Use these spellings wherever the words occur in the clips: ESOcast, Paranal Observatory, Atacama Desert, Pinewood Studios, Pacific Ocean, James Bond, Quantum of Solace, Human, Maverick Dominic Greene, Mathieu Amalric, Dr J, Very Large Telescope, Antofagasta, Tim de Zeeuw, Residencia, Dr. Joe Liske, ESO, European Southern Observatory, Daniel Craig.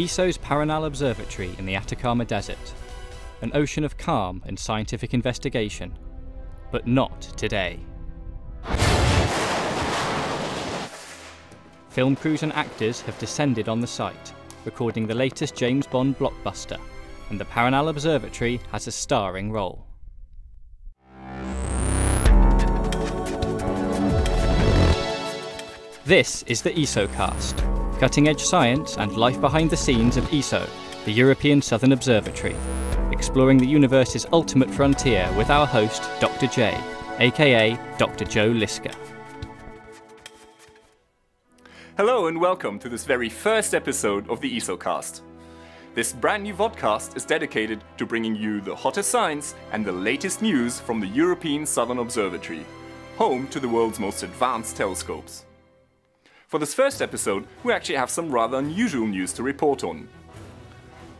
ESO's Paranal Observatory in the Atacama Desert. An ocean of calm and scientific investigation. But not today. Film crews and actors have descended on the site, recording the latest James Bond blockbuster, and the Paranal Observatory has a starring role. This is the ESOcast, cutting-edge science and life behind the scenes of ESO, the European Southern Observatory, exploring the universe's ultimate frontier with our host, Dr. J, aka Dr. Joe Liske. Hello and welcome to this very first episode of the ESOcast. This brand new vodcast is dedicated to bringing you the hottest science and the latest news from the European Southern Observatory, home to the world's most advanced telescopes. For this first episode, we actually have some rather unusual news to report on.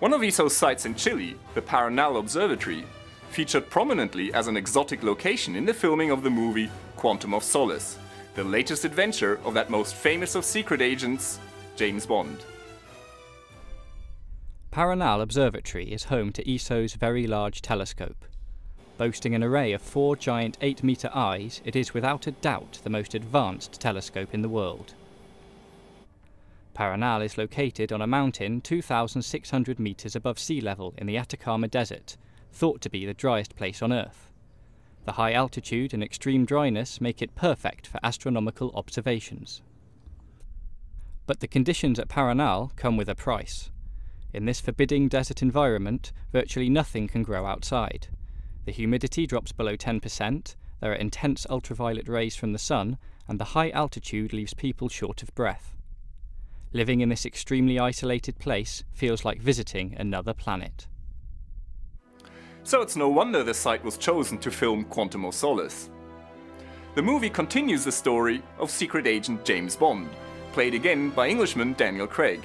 One of ESO's sites in Chile, the Paranal Observatory, featured prominently as an exotic location in the filming of the movie Quantum of Solace, the latest adventure of that most famous of secret agents, James Bond. Paranal Observatory is home to ESO's Very Large Telescope. Boasting an array of four giant 8-metre eyes, it is without a doubt the most advanced telescope in the world. Paranal is located on a mountain 2,600 metres above sea level in the Atacama Desert, thought to be the driest place on Earth. The high altitude and extreme dryness make it perfect for astronomical observations. But the conditions at Paranal come with a price. In this forbidding desert environment, virtually nothing can grow outside. The humidity drops below 10%, there are intense ultraviolet rays from the sun, and the high altitude leaves people short of breath. Living in this extremely isolated place feels like visiting another planet. So it's no wonder this site was chosen to film Quantum of Solace. The movie continues the story of secret agent James Bond, played again by Englishman Daniel Craig.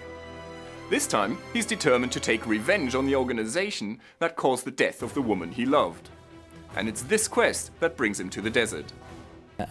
This time, he's determined to take revenge on the organization that caused the death of the woman he loved. And it's this quest that brings him to the desert.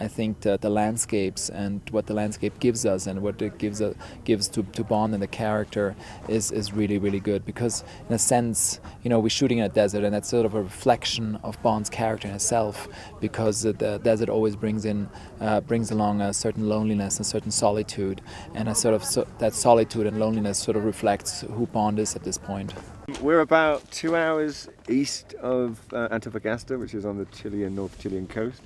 I think that the landscapes and what the landscape gives us and what it gives to Bond and the character is really, really good, because in a sense, you know, we're shooting in a desert and that's sort of a reflection of Bond's character in itself, because the desert always brings along a certain loneliness, a certain solitude, and a sort of that solitude and loneliness sort of reflects who Bond is at this point. We're about 2 hours east of Antofagasta, which is on the Chilean, North Chilean coast.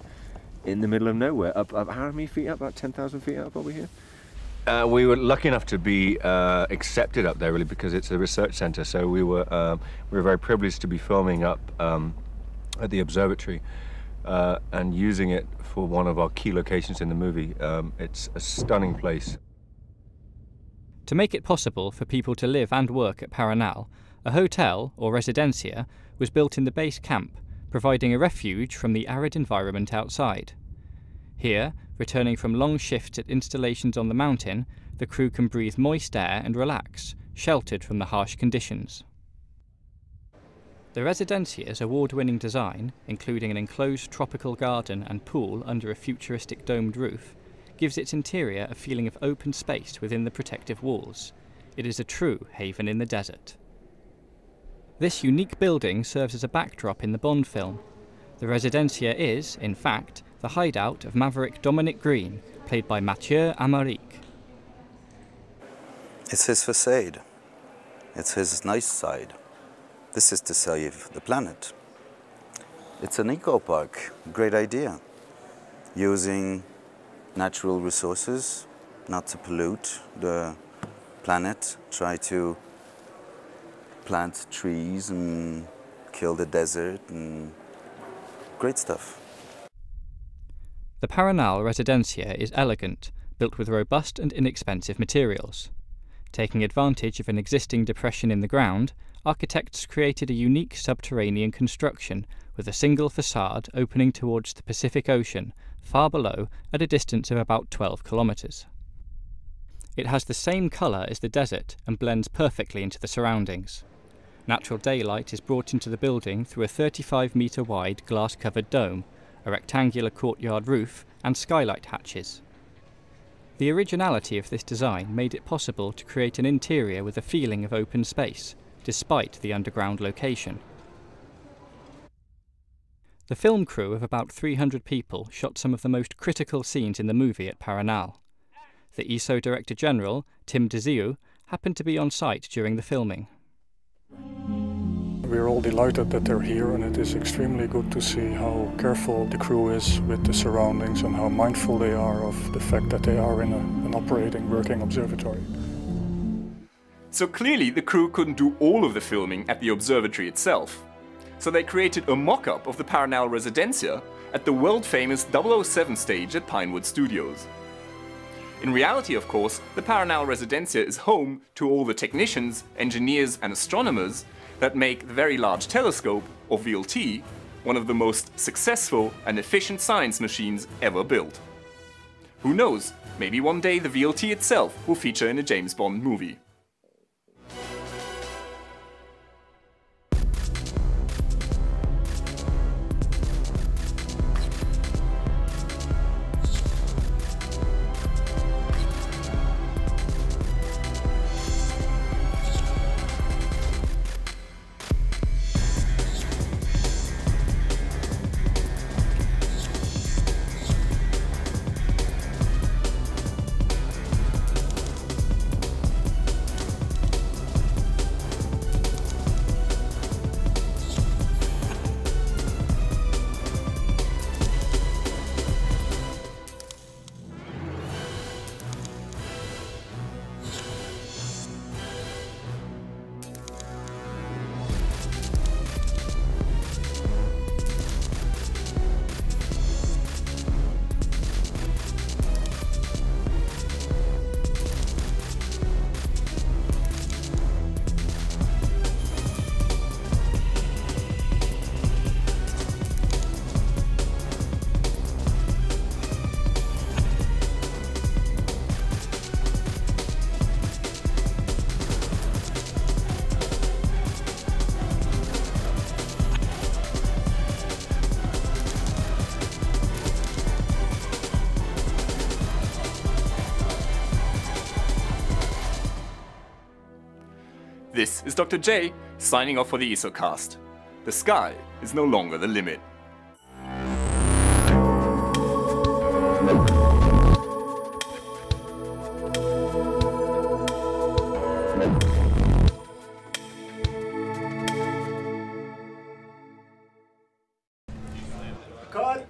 In the middle of nowhere, up how many feet up? About 10,000 feet up, are we here? We were lucky enough to be accepted up there, really, because it's a research centre. So we were very privileged to be filming up at the observatory and using it for one of our key locations in the movie. It's a stunning place. To make it possible for people to live and work at Paranal, a hotel, or Residencia, was built in the base camp, providing a refuge from the arid environment outside. Here, returning from long shifts at installations on the mountain, the crew can breathe moist air and relax, sheltered from the harsh conditions. The Residencia's award-winning design, including an enclosed tropical garden and pool under a futuristic domed roof, gives its interior a feeling of open space within the protective walls. It is a true haven in the desert. This unique building serves as a backdrop in the Bond film. The Residencia is, in fact, the hideout of Maverick Dominic Greene, played by Mathieu Amalric. It's his facade. It's his nice side. This is to save the planet. It's an eco-park, great idea. Using natural resources, not to pollute the planet, try to plant trees and kill the desert, and great stuff. The Paranal Residencia is elegant, built with robust and inexpensive materials. Taking advantage of an existing depression in the ground, architects created a unique subterranean construction with a single facade opening towards the Pacific Ocean, far below at a distance of about 12 kilometres. It has the same colour as the desert and blends perfectly into the surroundings. Natural daylight is brought into the building through a 35-metre wide glass-covered dome, a rectangular courtyard roof, and skylight hatches. The originality of this design made it possible to create an interior with a feeling of open space, despite the underground location. The film crew of about 300 people shot some of the most critical scenes in the movie at Paranal. The ESO Director General, Tim de Zeeuw, happened to be on site during the filming. We're all delighted that they're here, and it is extremely good to see how careful the crew is with the surroundings and how mindful they are of the fact that they are in an operating, working observatory. So clearly the crew couldn't do all of the filming at the observatory itself. So they created a mock-up of the Paranal Residencia at the world-famous 007 stage at Pinewood Studios. In reality, of course, the Paranal Residencia is home to all the technicians, engineers and astronomers that make the Very Large Telescope, or VLT, one of the most successful and efficient science machines ever built. Who knows, maybe one day the VLT itself will feature in a James Bond movie. This is Dr. J, signing off for the ESOcast. The sky is no longer the limit. Cut!